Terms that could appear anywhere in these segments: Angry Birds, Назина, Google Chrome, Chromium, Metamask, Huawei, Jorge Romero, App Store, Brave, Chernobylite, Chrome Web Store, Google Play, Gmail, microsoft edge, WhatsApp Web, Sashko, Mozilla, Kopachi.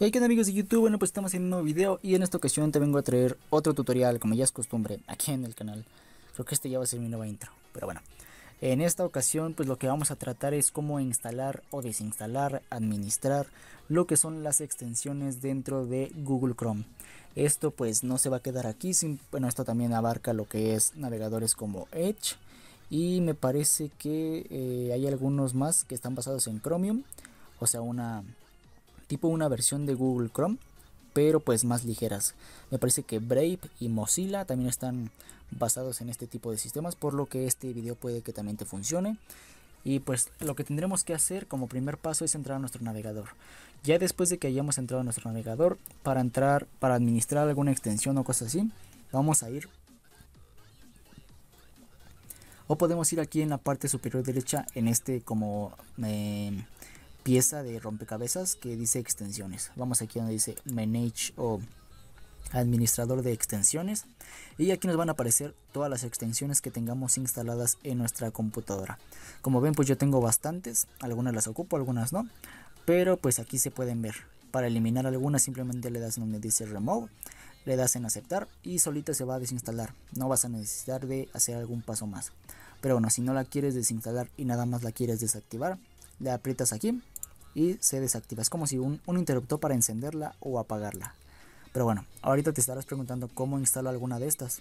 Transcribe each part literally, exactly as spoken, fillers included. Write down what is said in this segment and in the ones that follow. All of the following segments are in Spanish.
Y aquí amigos de YouTube, bueno pues estamos en un nuevo video y en esta ocasión te vengo a traer otro tutorial como ya es costumbre aquí en el canal. Creo que este ya va a ser mi nueva intro, pero bueno. En esta ocasión pues lo que vamos a tratar es cómo instalar o desinstalar, administrar lo que son las extensiones dentro de Google Chrome. Esto pues no se va a quedar aquí, sin, bueno esto también abarca lo que es navegadores como Edge y me parece que eh, hay algunos más que están basados en Chromium, o sea una... tipo una versión de Google Chrome, pero pues más ligeras. Me parece que Brave y Mozilla también están basados en este tipo de sistemas, por lo que este video puede que también te funcione. Y pues lo que tendremos que hacer como primer paso es entrar a nuestro navegador. Ya después de que hayamos entrado a nuestro navegador, para entrar, para administrar alguna extensión o cosas así, vamos a ir. O podemos ir aquí en la parte superior derecha, en este como... Eh, pieza de rompecabezas que dice extensiones. Vamos aquí donde dice manage o administrador de extensiones y aquí nos van a aparecer todas las extensiones que tengamos instaladas en nuestra computadora. Como ven pues yo tengo bastantes, algunas las ocupo, algunas no, pero pues aquí se pueden ver. Para eliminar algunas simplemente le das donde dice remove, le das en aceptar y solita se va a desinstalar. No vas a necesitar de hacer algún paso más, pero bueno, si no la quieres desinstalar y nada más la quieres desactivar, le aprietas aquí y se desactiva. Es como si un, un interruptor para encenderla o apagarla. Pero bueno, ahorita te estarás preguntando cómo instalo alguna de estas.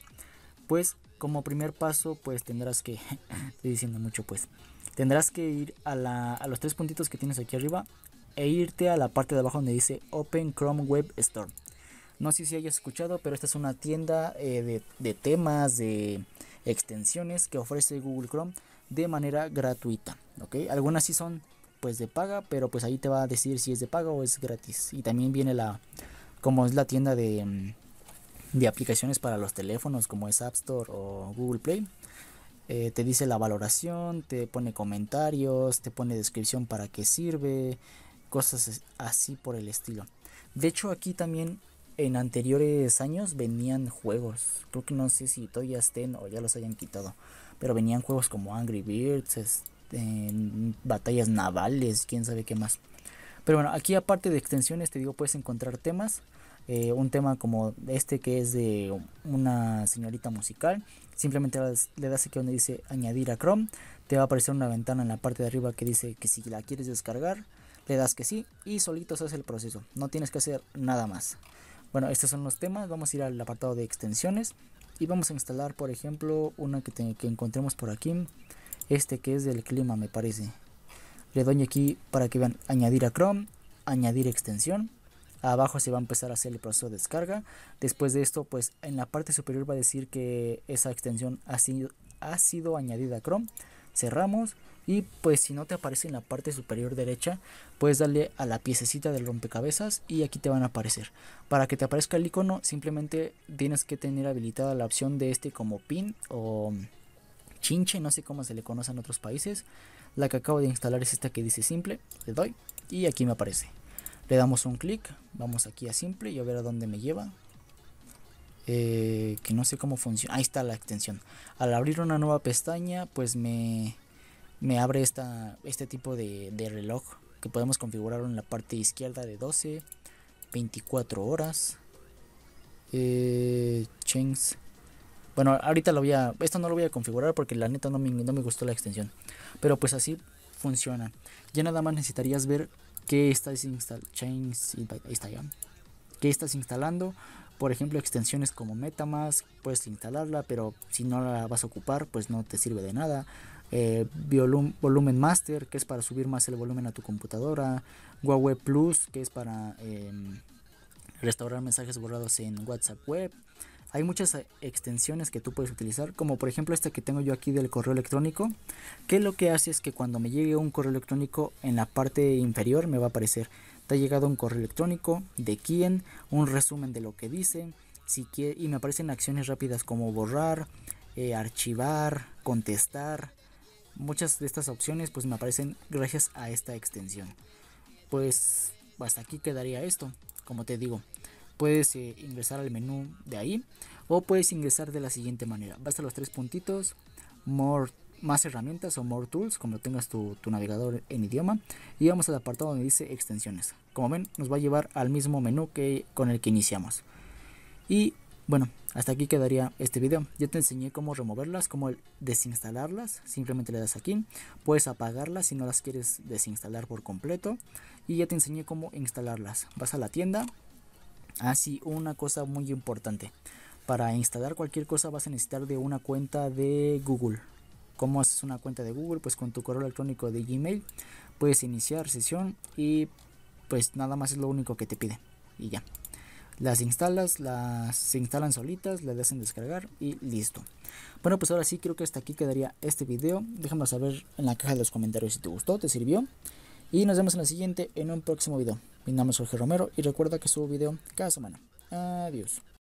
Pues como primer paso pues tendrás que estoy diciendo mucho pues tendrás que ir a, la, a los tres puntitos que tienes aquí arriba e irte a la parte de abajo donde dice Open Chrome Web Store. No sé si hayas escuchado, pero esta es una tienda eh, de, de temas, de extensiones que ofrece Google Chrome de manera gratuita, ¿ok? Algunas sí son pues de paga, pero pues ahí te va a decir si es de paga o es gratis. Y también viene la, como es la tienda de, de aplicaciones para los teléfonos, como es App Store o Google Play. Eh, te dice la valoración, te pone comentarios, te pone descripción para qué sirve, cosas así por el estilo. De hecho aquí también en anteriores años venían juegos, creo que no sé si todavía estén o ya los hayan quitado, pero venían juegos como Angry Birds, este, batallas navales, quién sabe qué más. Pero bueno, aquí aparte de extensiones te digo puedes encontrar temas, eh, un tema como este que es de una señorita musical, simplemente le das aquí donde dice añadir a Chrome, te va a aparecer una ventana en la parte de arriba que dice que si la quieres descargar, le das que sí y solito se hace el proceso, no tienes que hacer nada más. Bueno, estos son los temas, vamos a ir al apartado de extensiones y vamos a instalar por ejemplo una que, te, que encontremos por aquí, este que es del clima me parece. Le doy aquí para que vean, añadir a Chrome, añadir extensión, abajo se va a empezar a hacer el proceso de descarga. Después de esto pues en la parte superior va a decir que esa extensión ha sido, ha sido añadida a Chrome, cerramos y pues si no te aparece en la parte superior derecha puedes darle a la piececita del rompecabezas y aquí te van a aparecer. Para que te aparezca el icono simplemente tienes que tener habilitada la opción de este como pin o chinche, no sé cómo se le conoce en otros países. La que acabo de instalar es esta que dice simple, le doy y aquí me aparece, le damos un clic, vamos aquí a simple y a ver a dónde me lleva. Eh, que no sé cómo funciona, ahí está la extensión. Al abrir una nueva pestaña pues me, me abre esta, este tipo de, de reloj que podemos configurar en la parte izquierda de doce, veinticuatro horas, eh, chains. Bueno, ahorita lo voy a, esto no lo voy a configurar porque la neta no me, no me gustó la extensión, pero pues así funciona. Ya nada más necesitarías ver que estás instalando, chains, ahí está ya, que estás instalando. Por ejemplo, extensiones como Metamask, puedes instalarla, pero si no la vas a ocupar, pues no te sirve de nada. Eh, Volum- Volumen Master, que es para subir más el volumen a tu computadora. Huawei Plus, que es para eh, restaurar mensajes borrados en WhatsApp Web. Hay muchas extensiones que tú puedes utilizar, como por ejemplo esta que tengo yo aquí del correo electrónico, que lo que hace es que cuando me llegue un correo electrónico en la parte inferior me va a aparecer: te ha llegado un correo electrónico, de quién, un resumen de lo que dice, si quiere, y me aparecen acciones rápidas como borrar, eh, archivar, contestar. Muchas de estas opciones pues me aparecen gracias a esta extensión. Pues hasta aquí quedaría esto. Como te digo, puedes eh, ingresar al menú de ahí o puedes ingresar de la siguiente manera. Vas a los tres puntitos, more, más herramientas o more tools, como tengas tu, tu navegador en idioma, y vamos al apartado donde dice extensiones. Como ven, nos va a llevar al mismo menú que con el que iniciamos. Y bueno, hasta aquí quedaría este video. Yo te enseñé cómo removerlas, cómo desinstalarlas. Simplemente le das aquí. Puedes apagarlas si no las quieres desinstalar por completo. Y ya te enseñé cómo instalarlas. Vas a la tienda. Así, una cosa muy importante. Para instalar cualquier cosa vas a necesitar de una cuenta de Google. ¿Cómo haces una cuenta de Google? Pues con tu correo electrónico de Gmail. Puedes iniciar sesión y pues nada más es lo único que te pide. Y ya. Las instalas, las se instalan solitas, le das en descargar y listo. Bueno, pues ahora sí creo que hasta aquí quedaría este video. Déjame saber en la caja de los comentarios si te gustó, te sirvió. Y nos vemos en la siguiente en un próximo video. Mi nombre es Jorge Romero y recuerda que subo video cada semana. Adiós.